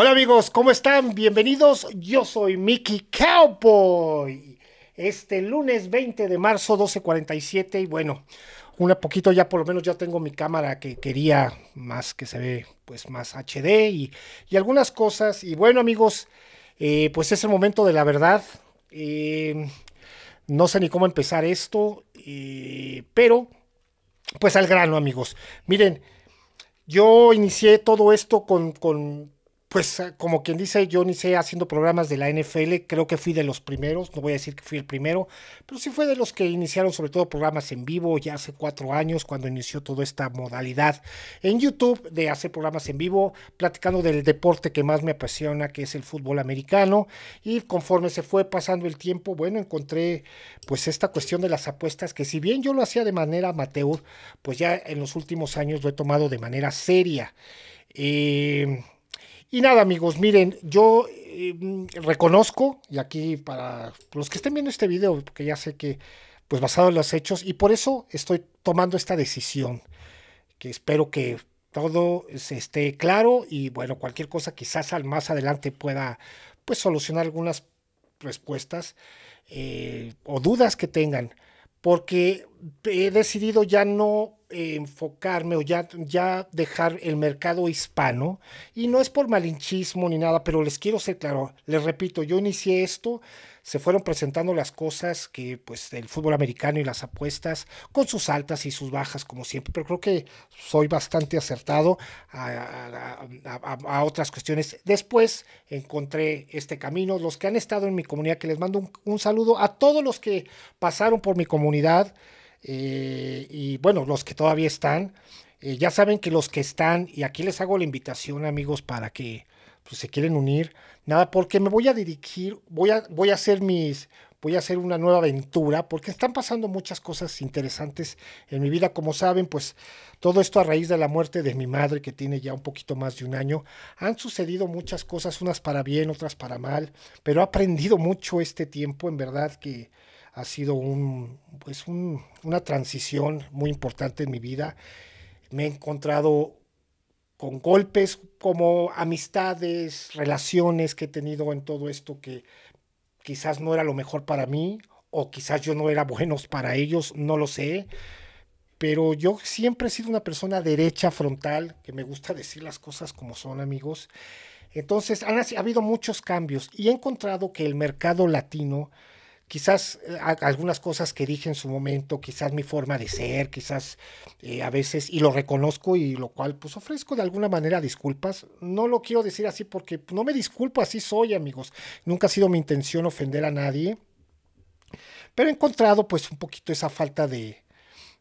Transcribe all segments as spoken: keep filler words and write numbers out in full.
Hola amigos, ¿cómo están? Bienvenidos, yo soy Mickey Cowboy. Este lunes veinte de marzo, doce cuarenta y siete, y bueno, un poquito ya por lo menos ya tengo mi cámara que quería más, que se ve pues más H D y, y algunas cosas. Y bueno amigos, eh, pues es el momento de la verdad. Eh, no sé ni cómo empezar esto, eh, pero pues al grano amigos. Miren, yo inicié todo esto con... con pues como quien dice, yo inicié haciendo programas de la N F L, creo que fui de los primeros, no voy a decir que fui el primero, pero sí fue de los que iniciaron sobre todo programas en vivo ya hace cuatro años cuando inició toda esta modalidad en YouTube de hacer programas en vivo, platicando del deporte que más me apasiona, que es el fútbol americano. Y conforme se fue pasando el tiempo, bueno, encontré pues esta cuestión de las apuestas, que si bien yo lo hacía de manera amateur, pues ya en los últimos años lo he tomado de manera seria. Eh... Y nada amigos, miren, yo eh, reconozco, y aquí para los que estén viendo este video, porque ya sé que, pues basado en los hechos, y por eso estoy tomando esta decisión, que espero que todo se esté claro, y bueno, cualquier cosa quizás más adelante pueda, pues solucionar algunas respuestas eh, o dudas que tengan, porque he decidido ya no Eh, enfocarme o ya, ya dejar el mercado hispano, y no es por malinchismo ni nada, pero les quiero ser claro, les repito, yo inicié esto, se fueron presentando las cosas que pues el fútbol americano y las apuestas, con sus altas y sus bajas como siempre, pero creo que soy bastante acertado a, a, a, a otras cuestiones. Después encontré este camino, los que han estado en mi comunidad, que les mando un, un saludo a todos los que pasaron por mi comunidad. Eh, y bueno, los que todavía están, eh, ya saben que los que están, y aquí les hago la invitación amigos para que pues, se quieren unir, nada, porque me voy a dirigir, voy a, voy a hacer mis, voy a hacer una nueva aventura, porque están pasando muchas cosas interesantes en mi vida, como saben, pues todo esto a raíz de la muerte de mi madre, que tiene ya un poquito más de un año, han sucedido muchas cosas, unas para bien, otras para mal, pero he aprendido mucho este tiempo, en verdad que ha sido un, pues un, una transición muy importante en mi vida. Me he encontrado con golpes como amistades, relaciones que he tenido en todo esto que quizás no era lo mejor para mí, o quizás yo no era bueno para ellos, no lo sé. Pero yo siempre he sido una persona derecha, frontal, que me gusta decir las cosas como son, amigos. Entonces, han, ha habido muchos cambios y he encontrado que el mercado latino... Quizás algunas cosas que dije en su momento, quizás mi forma de ser, quizás eh, a veces, y lo reconozco, y lo cual pues ofrezco de alguna manera disculpas. No lo quiero decir así porque no me disculpo, así soy amigos. Nunca ha sido mi intención ofender a nadie, pero he encontrado pues un poquito esa falta de,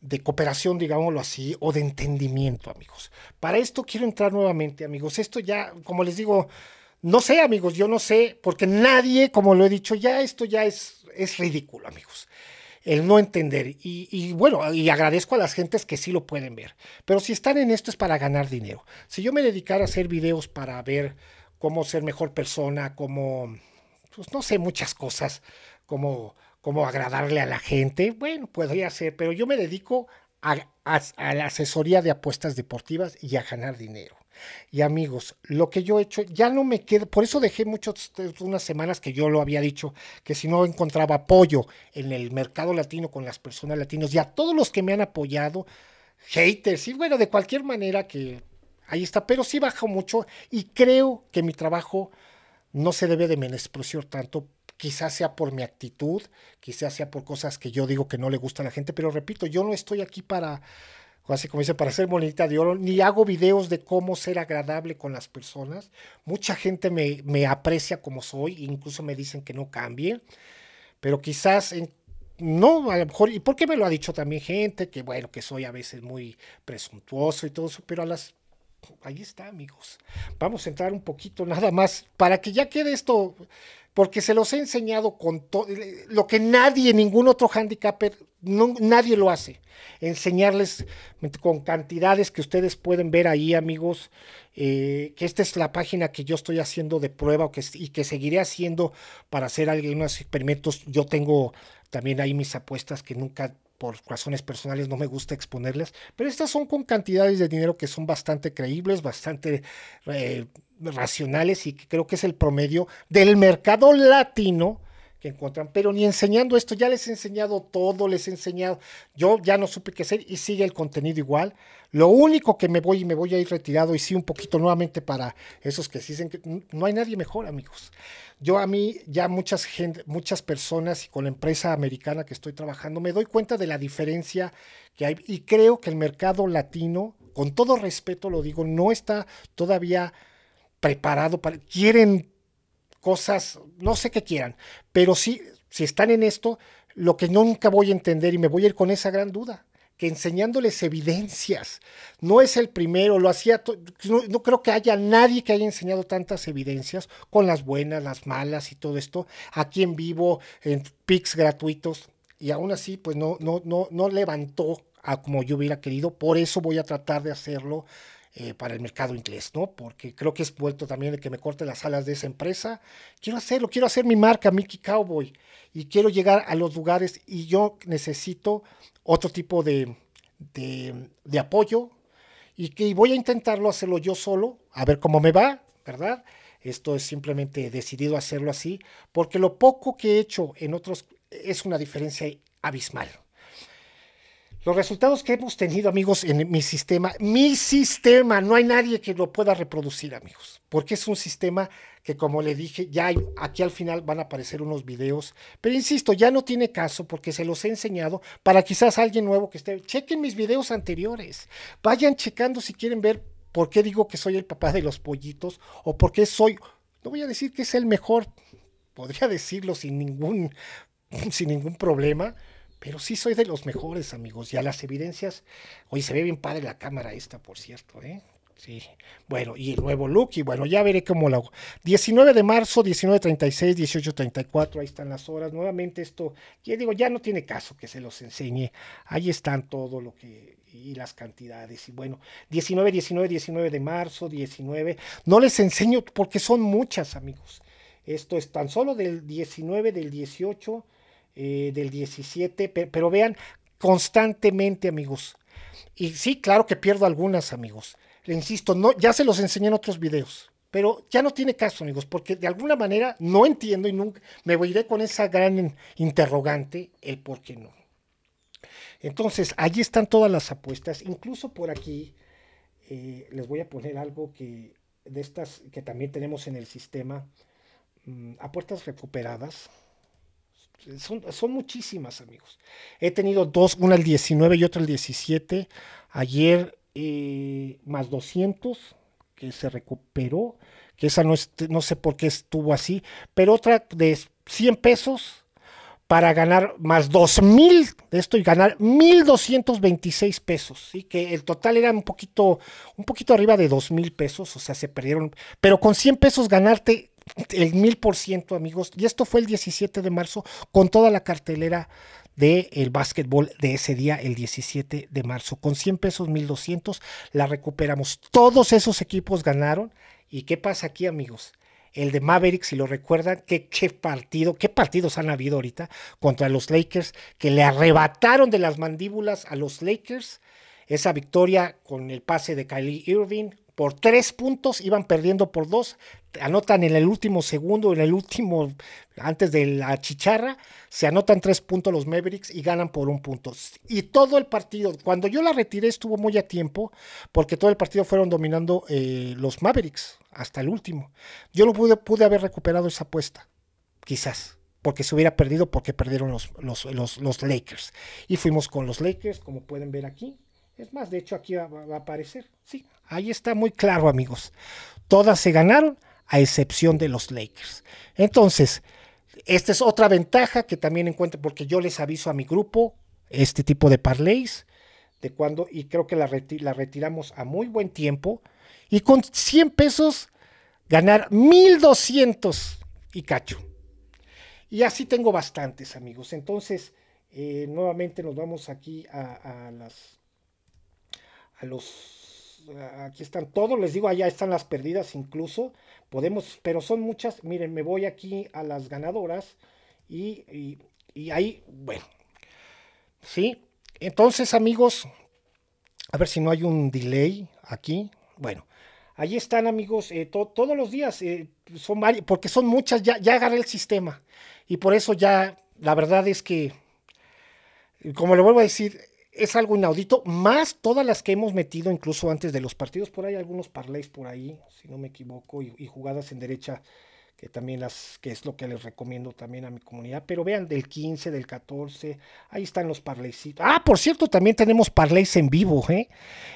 de cooperación, digámoslo así, o de entendimiento amigos. Para esto quiero entrar nuevamente amigos, esto ya, como les digo... No sé, amigos, yo no sé, porque nadie, como lo he dicho, ya esto ya es, es ridículo, amigos. El no entender. Y, y bueno, y agradezco a las gentes que sí lo pueden ver. Pero si están en esto es para ganar dinero. Si yo me dedicara a hacer videos para ver cómo ser mejor persona, cómo, pues no sé, muchas cosas, cómo, cómo agradarle a la gente, bueno, podría ser, pero yo me dedico a, a, a la asesoría de apuestas deportivas y a ganar dinero. Y amigos, lo que yo he hecho ya no me queda, por eso dejé muchas unas semanas que yo lo había dicho, que si no encontraba apoyo en el mercado latino con las personas latinas y a todos los que me han apoyado, haters y bueno, de cualquier manera que ahí está, pero sí bajó mucho y creo que mi trabajo no se debe de menospreciar tanto. Quizás sea por mi actitud, quizás sea por cosas que yo digo que no le gusta a la gente, pero repito, yo no estoy aquí para... Así como dice, para ser monedita de oro, ni hago videos de cómo ser agradable con las personas. Mucha gente me, me aprecia como soy, incluso me dicen que no cambie, pero quizás, en, no, a lo mejor, y porque me lo ha dicho también gente, que bueno, que soy a veces muy presuntuoso y todo eso, pero a las... Ahí está, amigos. Vamos a entrar un poquito nada más para que ya quede esto, porque se los he enseñado con todo lo que nadie, ningún otro handicapper, no, nadie lo hace. Enseñarles con cantidades que ustedes pueden ver ahí, amigos, eh, que esta es la página que yo estoy haciendo de prueba o que, y que seguiré haciendo para hacer algunos experimentos. Yo tengo también ahí mis apuestas que nunca... por razones personales no me gusta exponerles, pero estas son con cantidades de dinero que son bastante creíbles, bastante eh, racionales y que creo que es el promedio del mercado latino que encuentran, pero ni enseñando esto, ya les he enseñado todo, les he enseñado, yo ya no supe qué hacer y sigue el contenido igual. Lo único que me voy y me voy a ir retirado y sí un poquito nuevamente para esos que dicen que no hay nadie mejor, amigos. Yo a mí ya muchas, gente, muchas personas y con la empresa americana que estoy trabajando me doy cuenta de la diferencia que hay y creo que el mercado latino, con todo respeto lo digo, no está todavía preparado para, quieren cosas, no sé qué quieran, pero sí, si están en esto, lo que nunca voy a entender y me voy a ir con esa gran duda, que enseñándoles evidencias, no es el primero, lo hacía, no, no creo que haya nadie que haya enseñado tantas evidencias, con las buenas, las malas y todo esto, aquí en vivo, en pics gratuitos, y aún así, pues no, no, no, no levantó a como yo hubiera querido, por eso voy a tratar de hacerlo, Eh, para el mercado inglés, ¿no? Porque creo que es vuelto también de que me corte las alas de esa empresa. Quiero hacerlo, quiero hacer mi marca, Mickey Cowboy, y quiero llegar a los lugares y yo necesito otro tipo de, de, de apoyo y que y voy a intentarlo hacerlo yo solo, a ver cómo me va, ¿verdad? Esto es simplemente decidido hacerlo así, porque lo poco que he hecho en otros es una diferencia abismal. Los resultados que hemos tenido, amigos, en mi sistema, mi sistema, no hay nadie que lo pueda reproducir, amigos, porque es un sistema que, como le dije, ya hay, aquí al final van a aparecer unos videos, pero insisto, ya no tiene caso porque se los he enseñado para quizás alguien nuevo que esté, chequen mis videos anteriores, vayan checando si quieren ver por qué digo que soy el papá de los pollitos o por qué soy, no voy a decir que es el mejor, podría decirlo sin ningún, sin ningún problema, pero sí soy de los mejores, amigos. Ya las evidencias... Oye, se ve bien padre la cámara esta, por cierto, ¿eh? Sí. Bueno, y el nuevo look. Y bueno, ya veré cómo lo hago. diecinueve de marzo, diecinueve treinta y seis, dieciocho treinta y cuatro. Ahí están las horas. Nuevamente esto... Ya digo, ya no tiene caso que se los enseñe. Ahí están todo lo que... Y las cantidades. Y bueno, diecinueve, diecinueve, diecinueve de marzo, diecinueve. No les enseño porque son muchas, amigos. Esto es tan solo del diecinueve, del dieciocho... Eh, del diecisiete, pero, pero vean constantemente, amigos, y sí, claro que pierdo algunas, amigos, le insisto, no, ya se los enseñé en otros videos, pero ya no tiene caso, amigos, porque de alguna manera no entiendo y nunca me iré con esa gran interrogante, el por qué no. Entonces, allí están todas las apuestas, incluso por aquí eh, les voy a poner algo que de estas que también tenemos en el sistema, mmm, apuestas recuperadas. Son, son muchísimas, amigos. He tenido dos, una el diecinueve y otra el diecisiete. Ayer eh, más doscientos que se recuperó, que esa no, es, no sé por qué estuvo así, pero otra de cien pesos para ganar más dos mil de esto y ganar mil doscientos veintiséis pesos, ¿sí? Que el total era un poquito, un poquito arriba de dos mil pesos, o sea, se perdieron, pero con cien pesos ganarte el mil por ciento, amigos, y esto fue el diecisiete de marzo con toda la cartelera del básquetbol de ese día, el diecisiete de marzo, con cien pesos, mil doscientos, la recuperamos, todos esos equipos ganaron. ¿Y qué pasa aquí, amigos? El de Mavericks, si lo recuerdan, ¿qué, qué partido, qué partidos han habido ahorita contra los Lakers, que le arrebataron de las mandíbulas a los Lakers, esa victoria con el pase de Kyrie Irving, por tres puntos, iban perdiendo por dos, anotan en el último segundo, en el último, antes de la chicharra, se anotan tres puntos los Mavericks y ganan por un punto. Y todo el partido, cuando yo la retiré estuvo muy a tiempo, porque todo el partido fueron dominando eh, los Mavericks, hasta el último. Yo no pude, pude haber recuperado esa apuesta, quizás, porque se hubiera perdido, porque perdieron los, los, los, los Lakers. Y fuimos con los Lakers, como pueden ver aquí. Es más, de hecho aquí va, va a aparecer, sí, ahí está muy claro, amigos, todas se ganaron a excepción de los Lakers. Entonces, esta es otra ventaja que también encuentro, porque yo les aviso a mi grupo este tipo de parlays, de cuando, y creo que la, reti la retiramos a muy buen tiempo, y con cien pesos ganar mil doscientos y cacho, y así tengo bastantes, amigos. Entonces, eh, nuevamente nos vamos aquí a, a las... A los, aquí están todos, les digo, allá están las perdidas incluso, podemos, pero son muchas, miren, me voy aquí a las ganadoras y, y, y ahí, bueno, sí, entonces, amigos, a ver si no hay un delay aquí, bueno, Ahí están, amigos, eh, to todos los días, eh, son varias, porque son muchas, ya, ya agarré el sistema. Y por eso ya, la verdad es que, como le vuelvo a decir, es algo inaudito, más todas las que hemos metido incluso antes de los partidos. Por ahí algunos parlays por ahí, si no me equivoco, y, y jugadas en derecha, que también las, que es lo que les recomiendo también a mi comunidad. Pero vean, del quince, del catorce, ahí están los parlaycitos. Ah, por cierto, también tenemos parlays en vivo, ¿eh?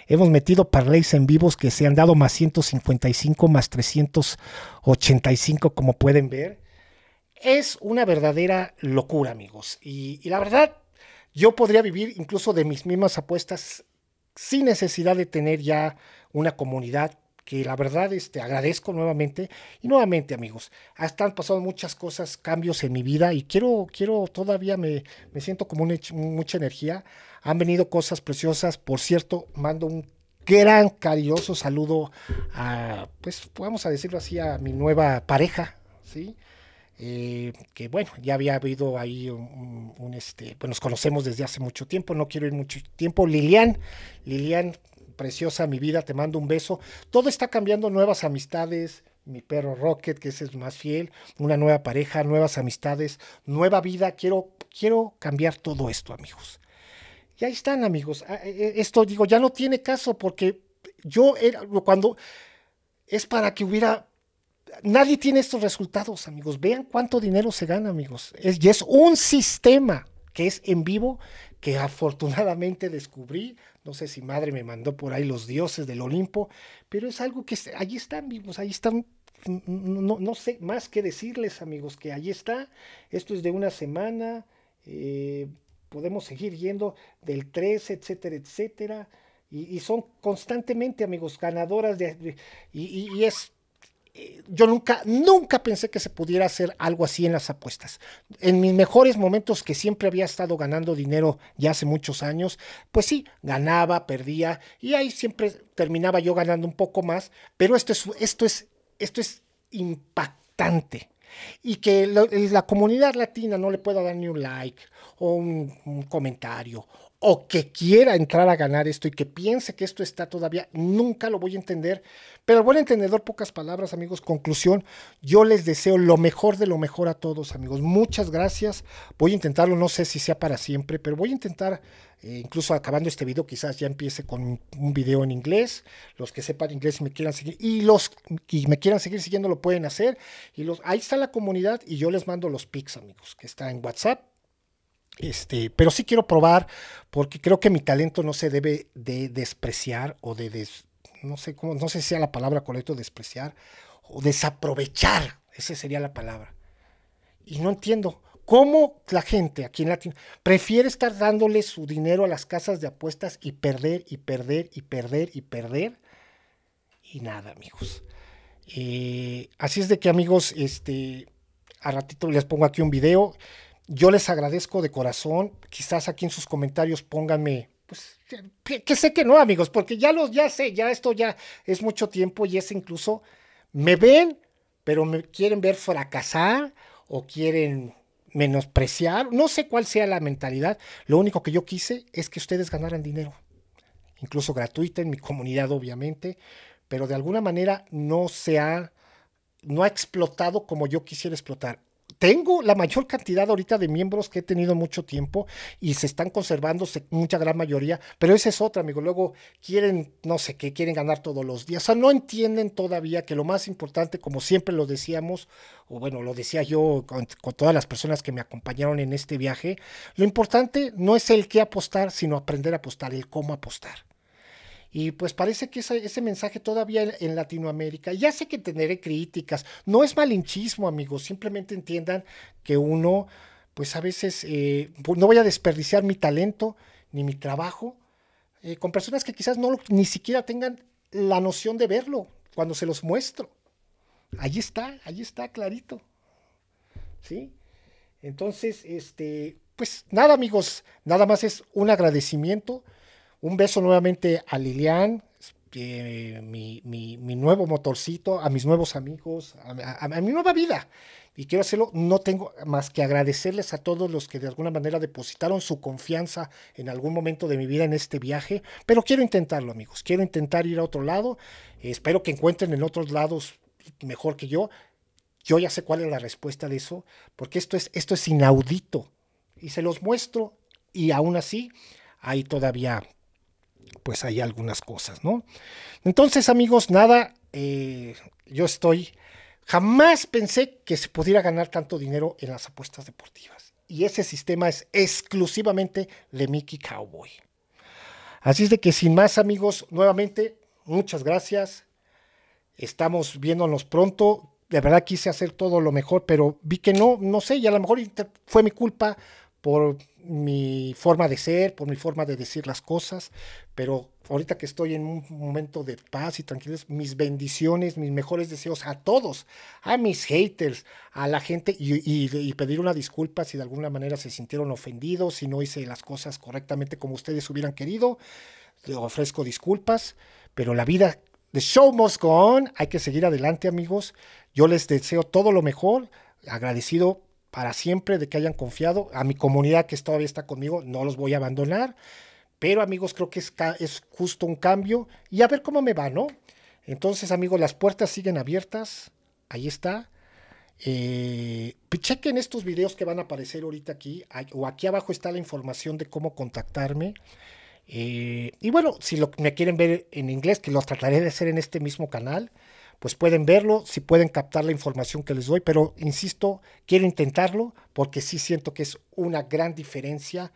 Hemos metido parlays en vivos que se han dado más ciento cincuenta y cinco, más trescientos ochenta y cinco, como pueden ver. Es una verdadera locura, amigos. Y, y la verdad, yo podría vivir incluso de mis mismas apuestas sin necesidad de tener ya una comunidad, que la verdad este, agradezco nuevamente. Y nuevamente, amigos, hasta han pasado muchas cosas, cambios en mi vida, y quiero, quiero todavía me, me siento como una, mucha energía. Han venido cosas preciosas. Por cierto, mando un gran cariñoso saludo a, pues, vamos a decirlo así, a mi nueva pareja, ¿sí? Eh, que bueno, ya había habido ahí un, un, un este, pues nos conocemos desde hace mucho tiempo, no quiero ir mucho tiempo. Lilian, Lilian, preciosa mi vida, te mando un beso. Todo está cambiando, nuevas amistades, mi perro Rocket, que ese es más fiel, una nueva pareja, nuevas amistades, nueva vida. Quiero, quiero cambiar todo esto, amigos. Y ahí están, amigos. Esto, digo, ya no tiene caso, porque yo era, cuando es para que hubiera... Nadie tiene estos resultados, amigos. Vean cuánto dinero se gana, amigos. Es, y es un sistema que es en vivo, que afortunadamente descubrí. No sé si madre me mandó por ahí los dioses del Olimpo, pero es algo que allí están, amigos. Ahí están. No, no sé más que decirles, amigos, que allí está. Esto es de una semana. Eh, podemos seguir yendo del tres, etcétera, etcétera. Y, y son constantemente, amigos, ganadoras de, de y, y, y es... Yo nunca, nunca pensé que se pudiera hacer algo así en las apuestas. En mis mejores momentos, que siempre había estado ganando dinero ya hace muchos años, pues sí, ganaba, perdía, y ahí siempre terminaba yo ganando un poco más. Pero esto es, esto es, esto es impactante. Y que lo, la comunidad latina no le pueda dar ni un like o un, un comentario, o que quiera entrar a ganar esto y que piense que esto está todavía, nunca lo voy a entender. Pero el buen entendedor, pocas palabras, amigos. Conclusión, yo les deseo lo mejor de lo mejor a todos, amigos. Muchas gracias. Voy a intentarlo, no sé si sea para siempre, pero voy a intentar, eh, incluso acabando este video, quizás ya empiece con un video en inglés. Los que sepan inglés y me quieran seguir, y los que me quieran seguir siguiendo lo pueden hacer. Y los, ahí está la comunidad, y yo les mando los pics, amigos, que está en WhatsApp. Este, pero sí quiero probar, porque creo que mi talento no se debe de despreciar o de, des, no sé cómo, no sé si sea la palabra correcta, despreciar o desaprovechar, esa sería la palabra. Y no entiendo cómo la gente aquí en Latinoamérica prefiere estar dándole su dinero a las casas de apuestas y perder, y perder, y perder, y perder, y nada, amigos. Eh, así es de que, amigos, este, a ratito les pongo aquí un video. Yo les agradezco de corazón. Quizás aquí en sus comentarios pónganme, pues, que, que sé que no, amigos, porque ya los, ya sé, ya esto ya es mucho tiempo, y es incluso, me ven, pero me quieren ver fracasar o quieren menospreciar. No sé cuál sea la mentalidad. Lo único que yo quise es que ustedes ganaran dinero, incluso gratuita en mi comunidad, obviamente, pero de alguna manera no se ha, no ha explotado como yo quisiera explotar. Tengo la mayor cantidad ahorita de miembros que he tenido mucho tiempo, y se están conservando mucha gran mayoría, pero esa es otra, amigo. Luego quieren, no sé qué, quieren ganar todos los días. O sea, no entienden todavía que lo más importante, como siempre lo decíamos, o bueno, lo decía yo con, con todas las personas que me acompañaron en este viaje, lo importante no es el qué apostar, sino aprender a apostar, el cómo apostar. Y pues parece que ese, ese mensaje todavía en, en Latinoamérica, ya sé que tendré críticas, no es malinchismo, amigos, simplemente entiendan que uno, pues a veces, eh, no voy a desperdiciar mi talento ni mi trabajo eh, con personas que quizás no ni siquiera tengan la noción de verlo cuando se los muestro. Allí está, allí está clarito, ¿sí? Entonces, este, pues nada, amigos, nada más es un agradecimiento. Un beso nuevamente a Lilian, eh, mi, mi, mi nuevo motorcito, a mis nuevos amigos, a, a, a mi nueva vida. Y quiero hacerlo, no tengo más que agradecerles a todos los que de alguna manera depositaron su confianza en algún momento de mi vida en este viaje, pero quiero intentarlo, amigos, quiero intentar ir a otro lado, eh, espero que encuentren en otros lados mejor que yo. Yo ya sé cuál es la respuesta de eso, porque esto es, esto es inaudito, y se los muestro, y aún así hay todavía, pues hay algunas cosas, ¿no? Entonces, amigos, nada, eh, yo estoy... Jamás pensé que se pudiera ganar tanto dinero en las apuestas deportivas. Y ese sistema es exclusivamente de Mickey Cowboy. Así es de que sin más, amigos, nuevamente, muchas gracias. Estamos viéndonos pronto. De verdad quise hacer todo lo mejor, pero vi que no, no sé, y a lo mejor fue mi culpa por mi forma de ser, por mi forma de decir las cosas, pero ahorita que estoy en un momento de paz y tranquilos, mis bendiciones, mis mejores deseos a todos, a mis haters, a la gente, y, y, y pedir una disculpa si de alguna manera se sintieron ofendidos, si no hice las cosas correctamente como ustedes hubieran querido. Les ofrezco disculpas, pero la vida, the show must go on, hay que seguir adelante, amigos. Yo les deseo todo lo mejor, agradecido para siempre de que hayan confiado, a mi comunidad que todavía está conmigo, no los voy a abandonar. Pero, amigos, creo que es, es justo un cambio. Y a ver cómo me va, ¿no? Entonces, amigos, las puertas siguen abiertas. Ahí está. Eh, chequen estos videos que van a aparecer ahorita aquí. O aquí abajo está la información de cómo contactarme. Eh, y bueno, si lo, me quieren ver en inglés, que lo trataré de hacer en este mismo canal, pues pueden verlo, si pueden captar la información que les doy. Pero, insisto, quiero intentarlo porque sí siento que es una gran diferencia.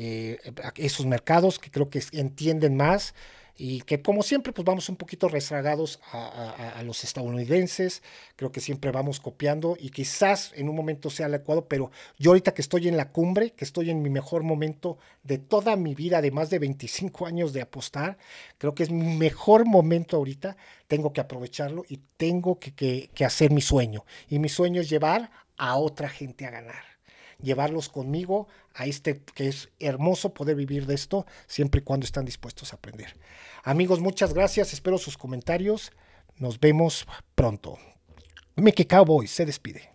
Eh, esos mercados que creo que entienden más y que, como siempre, pues vamos un poquito rezagados a, a, a los estadounidenses. Creo que siempre vamos copiando y quizás en un momento sea el adecuado, pero yo ahorita que estoy en la cumbre, que estoy en mi mejor momento de toda mi vida, de más de veinticinco años de apostar, creo que es mi mejor momento ahorita, tengo que aprovecharlo y tengo que, que, que hacer mi sueño. Y mi sueño es llevar a otra gente a ganar, llevarlos conmigo a este, que es hermoso poder vivir de esto, siempre y cuando están dispuestos a aprender. Amigos, muchas gracias, espero sus comentarios, nos vemos pronto. Mickey Cowboy se despide.